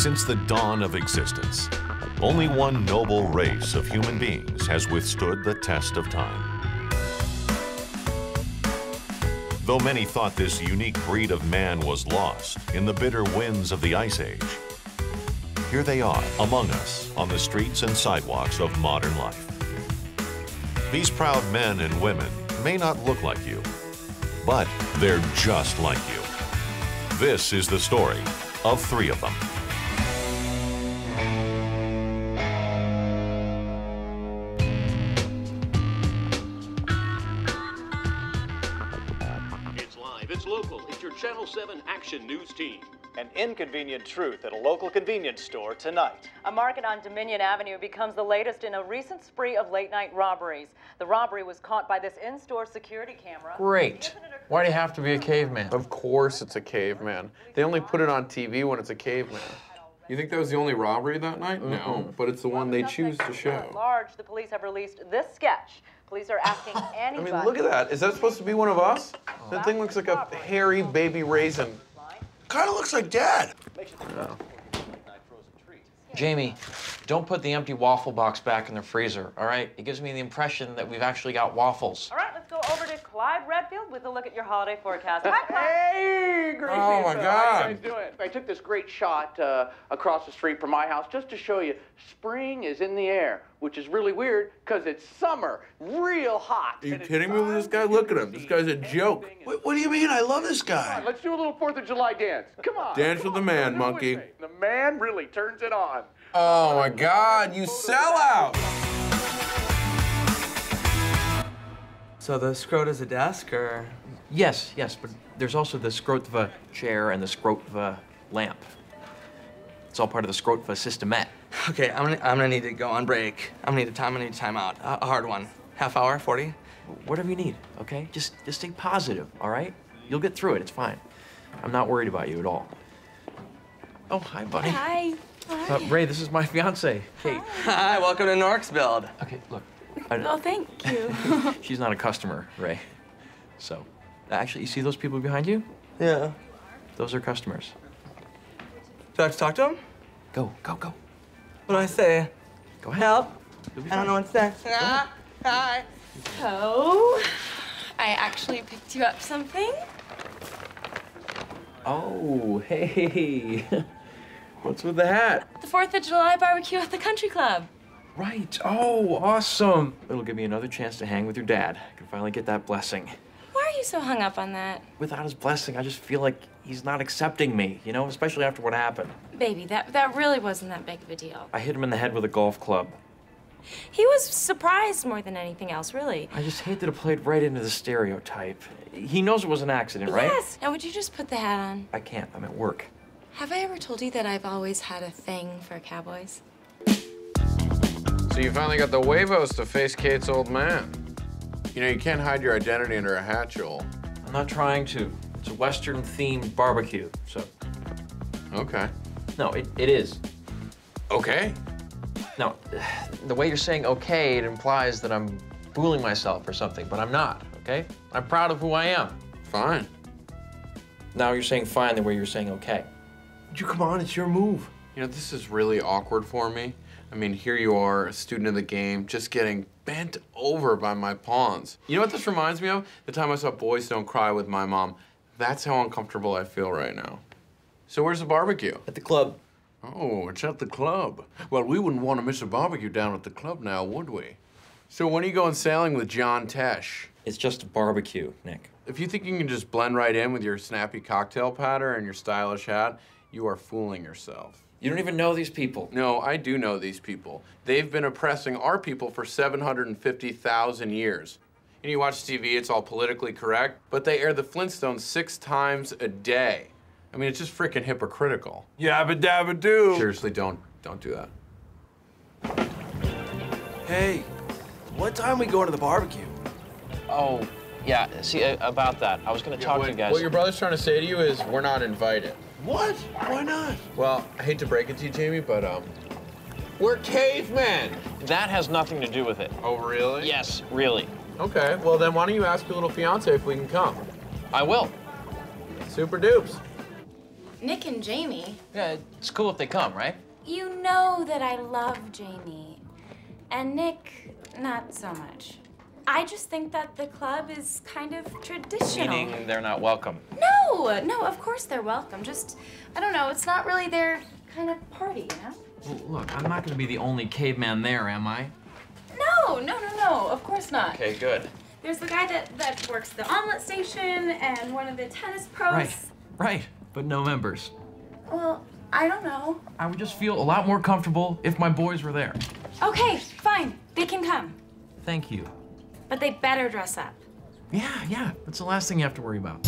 since the dawn of existence. Only one noble race of human beings has withstood the test of time. Though many thought this unique breed of man was lost in the bitter winds of the Ice Age, here they are among us on the streets and sidewalks of modern life. These proud men and women may not look like you, but they're just like you. This is the story of three of them. Channel 7 Action News Team. An inconvenient truth at a local convenience store tonight. A market on Dominion Avenue becomes the latest in a recent spree of late-night robberies. The robbery was caught by this in-store security camera. Great. Why do you have to be a caveman? Of course it's a caveman. They only put it on TV when it's a caveman. You think that was the only robbery that night? Mm-hmm. No, but it's the one they choose to show. At large, the police have released this sketch. Police are asking anybody. I mean, look at that. Is that supposed to be one of us? Oh. That thing looks like a hairy baby raisin. Kind of looks like Dad. Oh. Jamie, don't put the empty waffle box back in the freezer, all right? It gives me the impression that we've actually got waffles. All right, let's go over to Clyde Redfield with a look at your holiday forecast. Hi, Clyde. Hey, great season. Oh, my God. How are you guys doing? I took this great shot across the street from my house just to show you spring is in the air, which is really weird because it's summer, real hot. Are you kidding me with this guy? Look at him. This guy's a joke. Wait, what do you mean? I love this guy. On, let's do a little 4th of July dance. Come on. Dance with the man, monkey. The man really turns it on. Oh, my God, you sellout! So the scrote is a desk, or? Yes, yes, but there's also the scrotva chair and the scrotva lamp. It's all part of the scrotva systemette. Okay, I'm gonna need to go on break. I need to time out. A hard one. Half hour, 40? Whatever you need, okay? Just stay positive, all right? You'll get through it, it's fine. I'm not worried about you at all. Oh, hi, buddy. Hi. Ray, this is my fiance, Kate. Hi, welcome to Norksbild. Okay, look. Oh, thank you. She's not a customer, Ray. So, actually, you see those people behind you? Yeah. Those are customers. Do I have to talk to them? Go, go, go. What do I say? Go ahead. Help. I don't know what to say. Hi. So, I actually picked you up something. Oh, hey. What's with the hat? The 4th of July barbecue at the country club. Right. Oh, awesome. It'll give me another chance to hang with your dad. I can finally get that blessing. Why are you so hung up on that? Without his blessing, I just feel like he's not accepting me, you know, especially after what happened. Baby, that really wasn't that big of a deal. I hit him in the head with a golf club. He was surprised more than anything else, really. I just hate that it played right into the stereotype. He knows it was an accident, right? Yes. Now, would you just put the hat on? I can't. I'm at work. Have I ever told you that I've always had a thing for cowboys? So you finally got the huevos to face Kate's old man. You know, you can't hide your identity under a hat, Joel. I'm not trying to. It's a Western-themed barbecue, so. Okay. No, it is. Okay? No, the way you're saying okay, it implies that I'm fooling myself or something, but I'm not, okay? I'm proud of who I am. Fine. Now you're saying fine the way you're saying okay. You come on, it's your move. You know, this is really awkward for me. I mean, here you are, a student of the game, just getting bent over by my pawns. You know what this reminds me of? The time I saw Boys Don't Cry with my mom. That's how uncomfortable I feel right now. So where's the barbecue? At the club. Oh, it's at the club. Well, we wouldn't want to miss a barbecue down at the club now, would we? So when are you going sailing with John Tesh? It's just a barbecue, Nick. If you think you can just blend right in with your snappy cocktail patter and your stylish hat, you are fooling yourself. You don't even know these people. No, I do know these people. They've been oppressing our people for 750,000 years. And you watch TV, it's all politically correct, but they air the Flintstones 6 times a day. I mean, it's just freaking hypocritical. Yabba dabba doo. Seriously, don't do that. Hey, what time we going to the barbecue? Oh, yeah, see, about that. I was gonna talk to you guys. What your brother's trying to say to you is we're not invited. What? Why not? Well, I hate to break it to you, Jamie, but we're cavemen. That has nothing to do with it. Oh, really? Yes, really. Okay, well then why don't you ask your little fiance if we can come? I will. Super dupes. Nick and Jamie. Yeah, it's cool if they come, right? You know that I love Jamie. And Nick, not so much. I just think that the club is kind of traditional. Meaning they're not welcome? No, no, of course they're welcome. Just, I don't know, it's not really their kind of party, you know? Well, look, I'm not going to be the only caveman there, am I? No, no, no, no, of course not. Okay, good. There's the guy that works the omelet station and one of the tennis pros. Right, right, but no members. Well, I don't know. I would just feel a lot more comfortable if my boys were there. Okay, fine, they can come. Thank you. But they better dress up. Yeah, yeah. That's the last thing you have to worry about.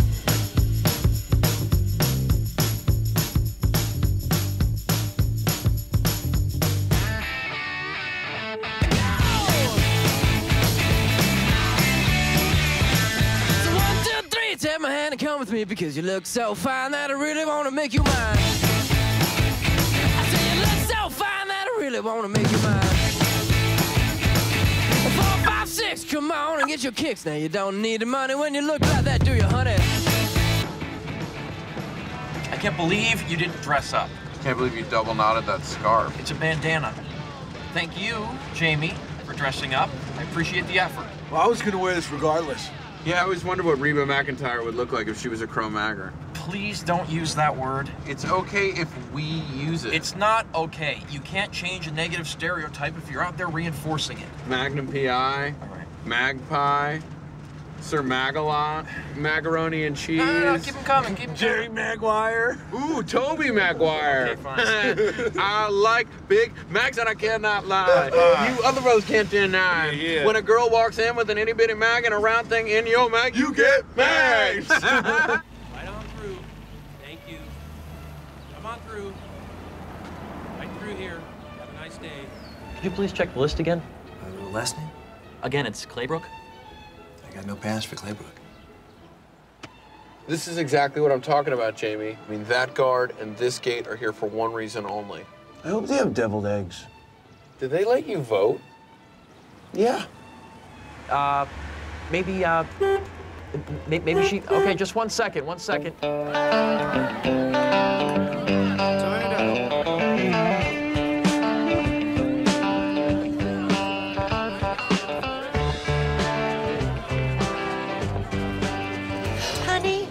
So 1, 2, 3, take my hand and come with me because you look so fine that I really want to make you mine. I say you look so fine that I really want to make you mine. 4, 5, 6, come on and get your kicks. Now you don't need the money when you look like that, do you, honey? I can't believe you didn't dress up. I can't believe you double knotted that scarf. It's a bandana. Thank you, Jamie, for dressing up. I appreciate the effort. Well, I was gonna wear this regardless. Yeah, I always wondered what Reba McEntire would look like if she was a Cro-Magger. Please don't use that word. It's okay if we use it. It's not okay. You can't change a negative stereotype if you're out there reinforcing it. Magnum P.I., right. Magpie, Sir Magalon, Macaroni and Cheese. No, no, no, keep them coming, keep them Jerry coming. Jerry Maguire. Ooh, Toby Maguire. Okay, fine. I like Big Macs and I cannot lie. You other brothers can't deny. Yeah, yeah. When a girl walks in with an itty bitty mag and a round thing in your mag, you get mags. Through. Right through here. Have a nice day. Could you please check the list again? The last name? Again, it's Claybrook. I got no pass for Claybrook. This is exactly what I'm talking about, Jamie. I mean, that guard and this gate are here for one reason only. I hope they have deviled eggs. Did they let you vote? Yeah. Maybe, maybe she... Okay, just 1 second, 1 second. Honey,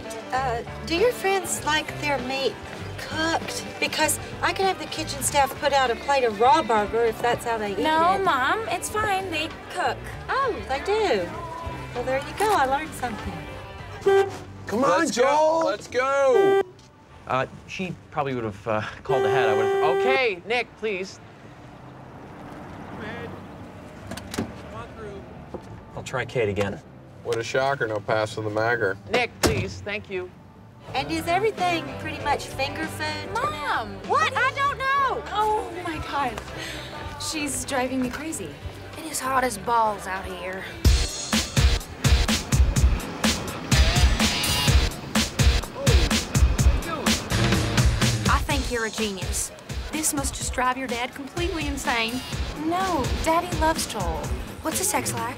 do your friends like their meat cooked? Because I can have the kitchen staff put out a plate of raw burger if that's how they eat it. No, Mom, it's fine. They cook. Oh, they do. Well, there you go. I learned something. Come on, Joel. Let's go. She probably would have called ahead. I would have. Okay, Nick, please. I'll try Kate again. What a shocker! No pass to the magger. Nick, please. Thank you. And is everything pretty much finger food? Mom, what? I don't know. Oh my God, she's driving me crazy. It is hot as balls out here. You're a genius. This must just drive your dad completely insane. No, Daddy loves Joel. What's his sex like?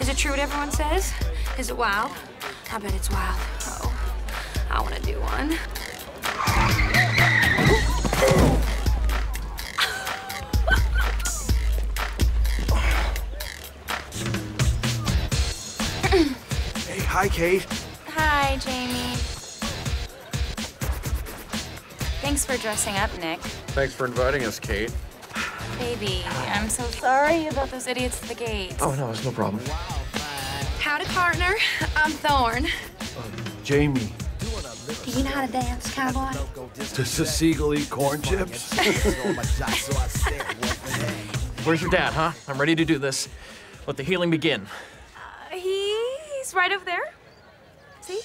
Is it true what everyone says? Is it wild? I bet it's wild. Oh, I want to do one. Hey, hi, Kate. Hi, Jamie. Thanks for dressing up, Nick. Thanks for inviting us, Kate. Baby, I'm so sorry about those idiots at the gate. Oh, no, it's no problem. Howdy, partner. I'm Thorn. Jamie. Do you know how to dance, cowboy? Does a seagull eat corn chips? Where's your dad, huh? I'm ready to do this. Let the healing begin. He's right over there. See?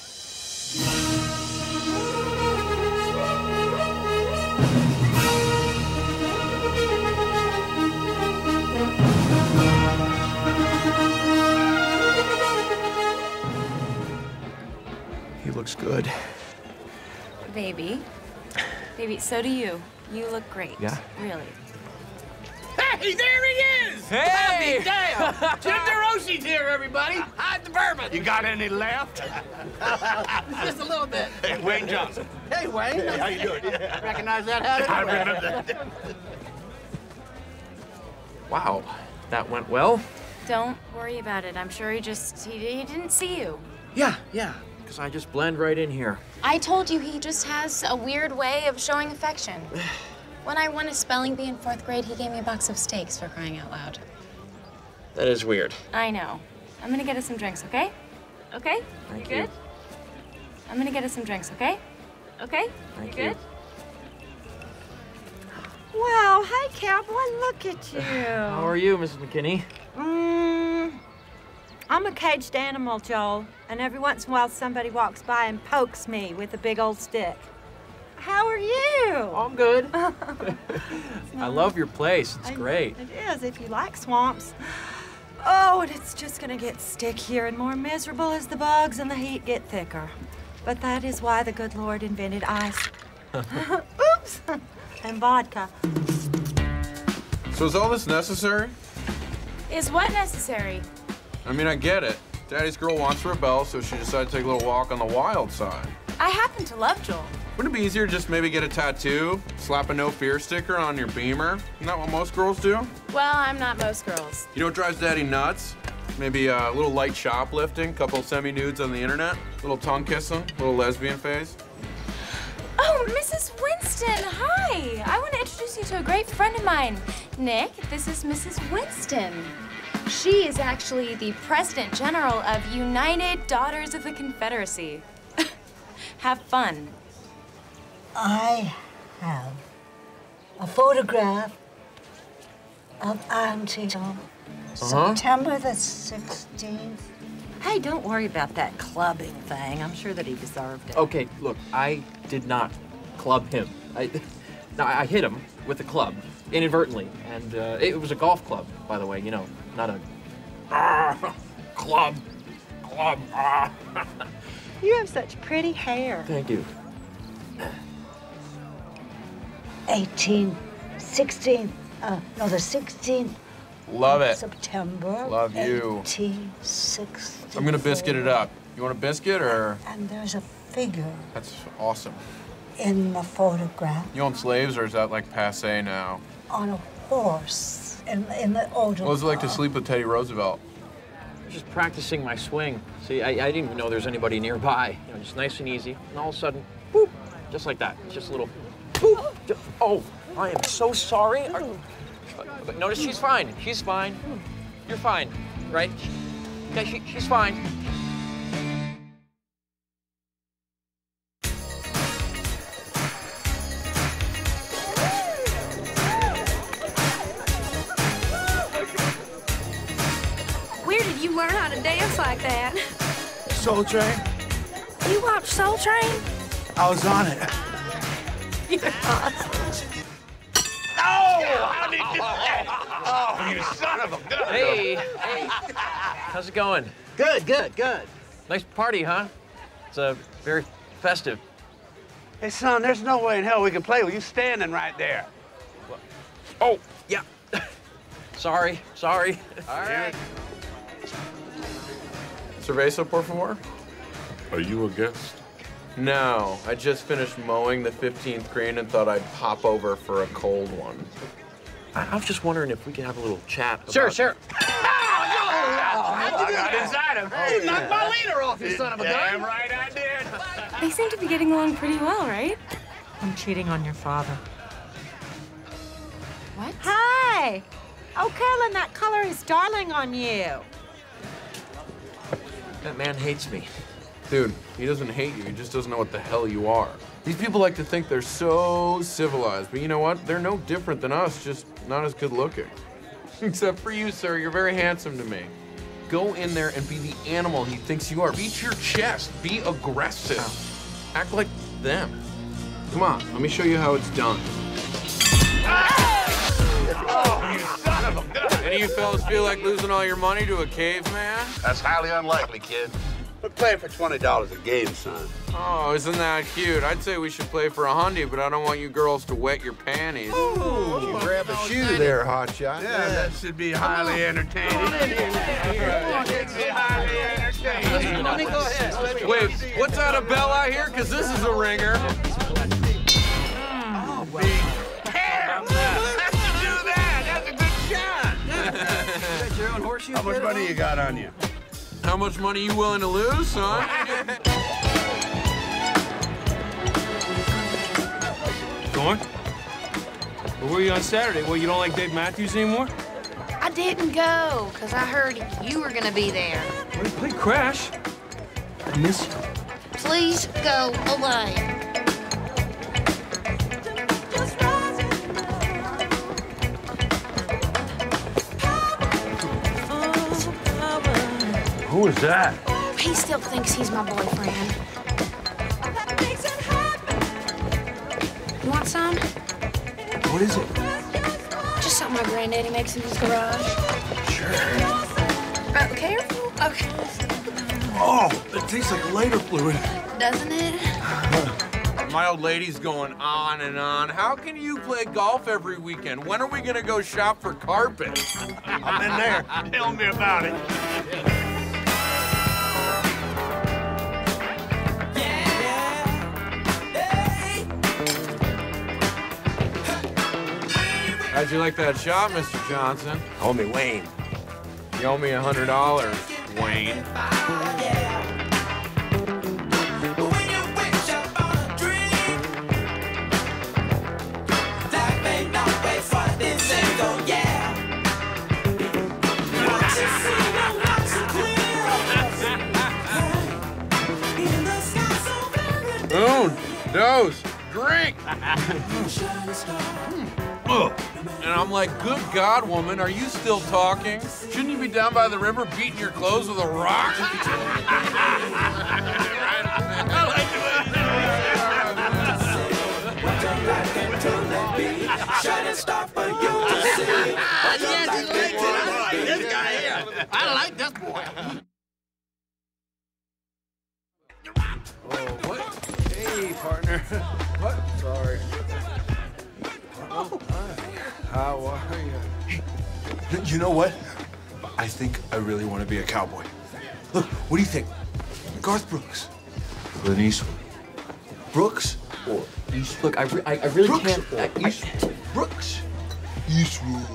Looks good. Baby. Baby, so do you. You look great. Yeah? Really. Hey, there he is! Hey! I'll be damned! Jim DeRoshi's here, everybody! Hide the bourbon. You got any left? Just a little bit. Hey, Wayne Johnson. Hey, Wayne. Hey, how you doing? Yeah. Recognize that hat? I remember that. Wow, that went well. Don't worry about it. I'm sure he just, he didn't see you. Yeah, because I just blend right in here. I told you he just has a weird way of showing affection. When I won a spelling bee in 4th grade, he gave me a box of steaks, for crying out loud. That is weird. I know. I'm gonna get us some drinks, okay? Okay? Thank you. Good? I'm gonna get us some drinks, okay? Okay? Thank you. Good? Wow, hi, Cowboy, look at you. How are you, Mrs. McKinney? I'm a caged animal, Joel, and every once in a while somebody walks by and pokes me with a big old stick. How are you? Oh, I'm good. I love your place. It's great. It is, if you like swamps. Oh, and it's just gonna get stickier and more miserable as the bugs and the heat get thicker. But that is why the good Lord invented ice. Oops! And vodka. So is all this necessary? Is what necessary? I mean, I get it. Daddy's girl wants to rebel, so she decided to take a little walk on the wild side. I happen to love Joel. Wouldn't it be easier to just maybe get a tattoo, slap a no fear sticker on your beamer? Isn't that what most girls do? Well, I'm not most girls. You know what drives Daddy nuts? Maybe a little light shoplifting, couple semi-nudes on the internet, little tongue kissing, little lesbian phase. Oh, Mrs. Winston, hi. I want to introduce you to a great friend of mine. Nick, this is Mrs. Winston. She is actually the President General of United Daughters of the Confederacy. Have fun. I have a photograph of Auntie Joel, September the 16th. Hey, don't worry about that clubbing thing. I'm sure that he deserved it. Okay, look, I did not club him. I hit him with a club, inadvertently. And it was a golf club, by the way, you know, not a... club. You have such pretty hair. Thank you. 16th. Love it. September. Love you. 1864. I'm gonna biscuit it up. You want a biscuit or? And there's a figure. That's awesome. In the photograph. You own slaves or is that like passe now? On a horse in the older. What was it like to sleep with Teddy Roosevelt? I was just practicing my swing. See, I didn't even know there was anybody nearby. You know, just nice and easy. And all of a sudden, boop, just like that. Just a little. Boop. Oh, I am so sorry. But notice she's fine. She's fine. You're fine, right? Yeah, she's fine. Where did you learn how to dance like that? Soul Train. You watched Soul Train? I was on it. You're awesome. Oh, how did you do that? Oh, you son of a gun. Hey. How's it going? Good. Nice party, huh? It's very festive. Hey, son, there's no way in hell we can play with you standing right there. What? Oh, yeah. Sorry. All right. Cerveza, por favor. Are you a guest? No, I just finished mowing the 15th green and thought I'd pop over for a cold one. I was just wondering if we could have a little chat about... Sure. How'd you do that? Inside him. Oh, you knocked my leader off, you son of a gun. Damn right I did. They seem to be getting along pretty well, right? I'm cheating on your father. What? Hi. Oh, Carolyn, that color is darling on you. That man hates me. Dude, he doesn't hate you, he just doesn't know what the hell you are. These people like to think they're so civilized, but you know what? They're no different than us, just not as good looking. Except for you, sir, you're very handsome to me. Go in there and be the animal he thinks you are. Beat your chest, be aggressive. Ow. Act like them. Come on, let me show you how it's done. Oh, you son of a gun! Any of you fellas feel like losing all your money to a caveman? That's highly unlikely, kid. We're playing for $20 a game, son. Oh, isn't that cute? I'd say we should play for $100, but I don't want you girls to wet your panties. Ooh, you grab a shoe there, hotshot. Yeah, that should be highly entertaining. It should be highly entertaining. Wait, what's that a bell out here? Because this is a ringer. Oh, well. Damn! Do that! That's a good shot! You got your own horseshoe. How much money you got on you? How much money you willing to lose, son? Going? Well, where were you on Saturday? Well, you don't like Dave Matthews anymore? I didn't go, because I heard you were going to be there. Well, you played Crash. I miss you. Please go away. Who is that? He still thinks he's my boyfriend. You want some? What is it? Just something my granddaddy makes in his garage. Sure. Oh, careful. Okay. Oh, it tastes like lighter fluid. Doesn't it? My old lady's going on and on. How can you play golf every weekend? When are we gonna go shop for carpet? I'm in there. Tell me about it. How'd you like that shot, Mr. Johnson? Call me Wayne. You owe me $100, Wayne. Boom, dose, drink. And I'm like, good God, woman, are you still talking? Shouldn't you be down by the river beating your clothes with a rock? I like this boy. Oh, what? Hey, partner. What? Sorry. Oh, how are you? You know what? I think I really want to be a cowboy. Look, what do you think? Garth Brooks. Clint Eastwood. Brooks or Eastwood? Look, I really can't. Brooks. Eastwood.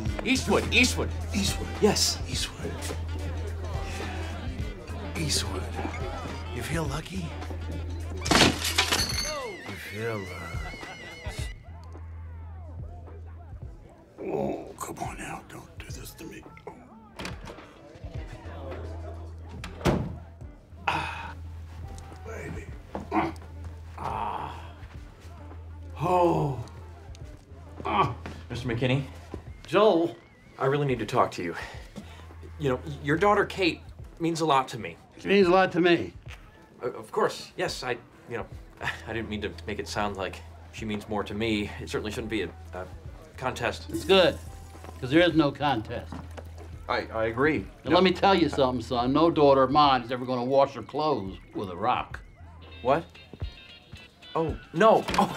Yes. Eastwood. You feel lucky? You feel Oh, come on now, don't do this to me. Ah, baby. Ah. Oh. Ah. Mr. McKinney? Joel, I really need to talk to you. You know, your daughter, Kate, means a lot to me. She means a lot to me. Of course, yes, I didn't mean to make it sound like she means more to me. It certainly shouldn't be a contest. It's good, because there is no contest. I agree. And let me tell you something, son. No daughter of mine is ever going to wash her clothes with a rock. What? Oh, no. Oh.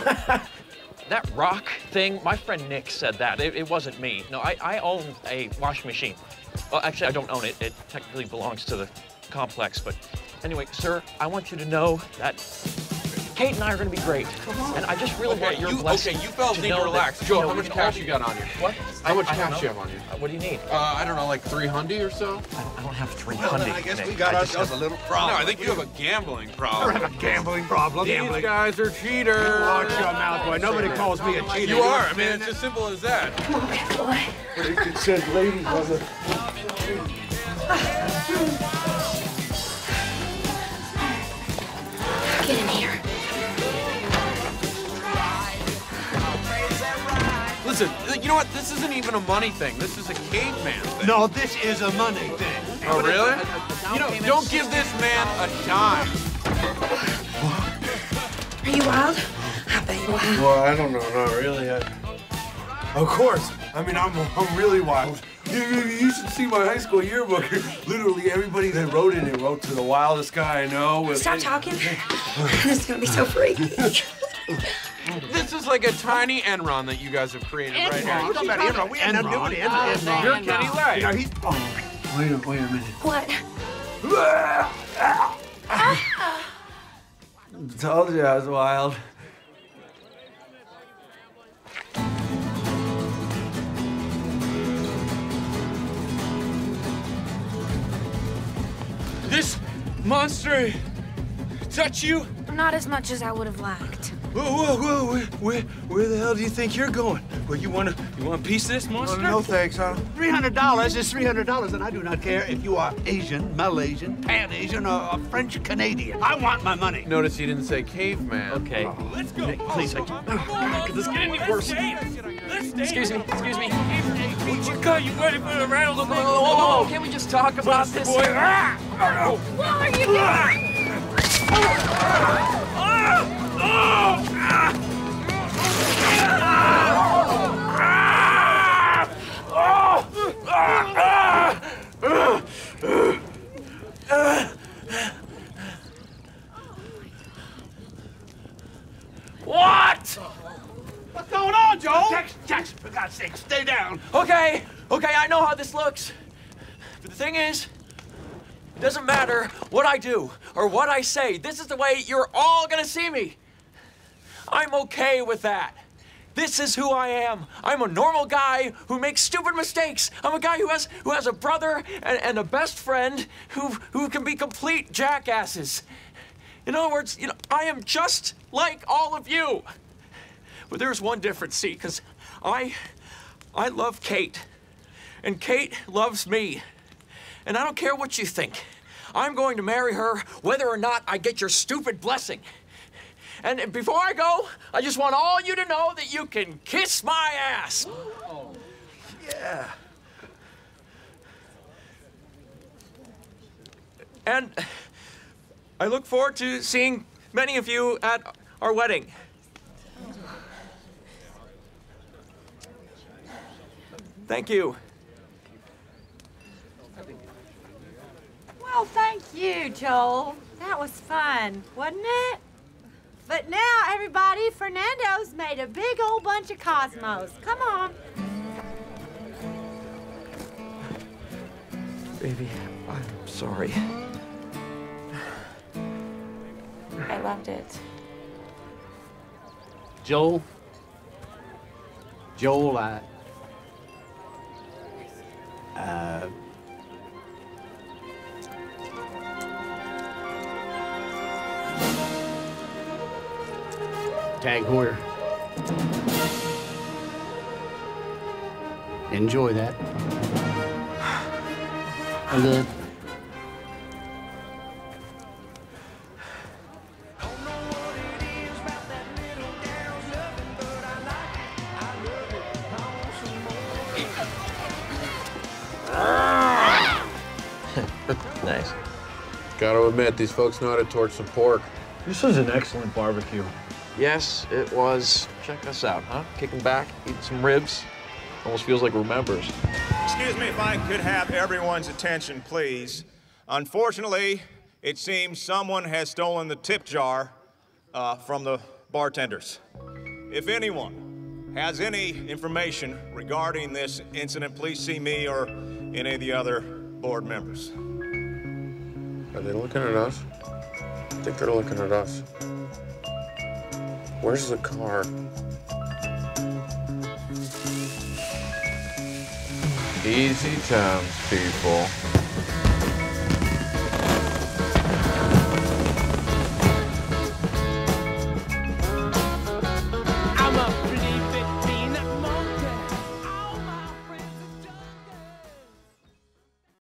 That rock thing, my friend Nick said that. It wasn't me. No, I own a washing machine. Well, actually, I don't own it. It technically belongs to the complex. But anyway, sir, I want you to know that Kate and I are going to be great. And I just really want your blessing. Okay, you fellas need to relax. Joel, how much cash you got on you? What? How much cash you have on you? What do you need? I don't know, like 300 or so? I don't have 300. Well, I guess we got ourselves a little problem. No, I think you have a gambling problem. I don't have a gambling problem. These guys are cheaters. Watch your mouth, boy. Nobody calls me a cheater. You are. I mean, it's as simple as that. Come on, bad boy. You can send ladies on the... Get in here. Listen, you know what? This isn't even a money thing. This is a caveman thing. No, this is a money thing. Oh, really? You know, don't give this man a dime. What? Are you wild? I bet you're wild. Well, I don't know. Not really. Of course. I mean, I'm really wild. You should see my high school yearbook. Literally, everybody that wrote in it wrote to the wildest guy I know. Stop talking. This is going to be so freaky. This is like a tiny Enron that you guys have created right now. We're talking about Enron. We ain't nothing to do with Enron. You're Kenny Leigh. Wait a minute. What? Told you I was wild. This monster touch you? Not as much as I would have liked. Whoa, whoa, whoa! Where the hell do you think you're going? Well, you want a piece of this monster? No, thanks, huh? $300 is $300, and I do not care if you are Asian, Malaysian, Pan-Asian, or French Canadian. I want my money. Notice you didn't say caveman. Okay, oh, let's go. Nick, please, I can't. Oh, God, could this get any worse? Excuse me. Excuse me. What got you ready for the round? Oh, can we just talk about this? Boy. Oh, what are you doing? What? What's going on, Joel? Jackson, for God's sake, stay down. Okay, okay, I know how this looks. But the thing is, it doesn't matter what I do or what I say. This is the way you're all gonna see me. I'm okay with that. This is who I am. I'm a normal guy who makes stupid mistakes. I'm a guy who has a brother and a best friend who can be complete jackasses. In other words, you know, I am just like all of you. But there's one difference, see, because I love Kate, and Kate loves me. And I don't care what you think. I'm going to marry her whether or not I get your stupid blessing. And before I go, I just want all you to know that you can kiss my ass. Oh. Yeah. And I look forward to seeing many of you at our wedding. Thank you. Well, thank you, Joel. That was fun, wasn't it? But now, everybody, Fernando's made a big old bunch of cosmos. Come on. Baby, I'm sorry. I loved it. Joel? Joel, Tag Hoyer. Enjoy that. And nice. Gotta admit, these folks know how to torch some pork. This is an excellent barbecue. Yes, it was. Check us out, huh? Kicking back, eating some ribs. Almost feels like Remembers. Excuse me if I could have everyone's attention, please. Unfortunately, it seems someone has stolen the tip jar from the bartenders. If anyone has any information regarding this incident, please see me or any of the other board members. Are they looking at us? I think they're looking at us. Where's the car? Easy times, people.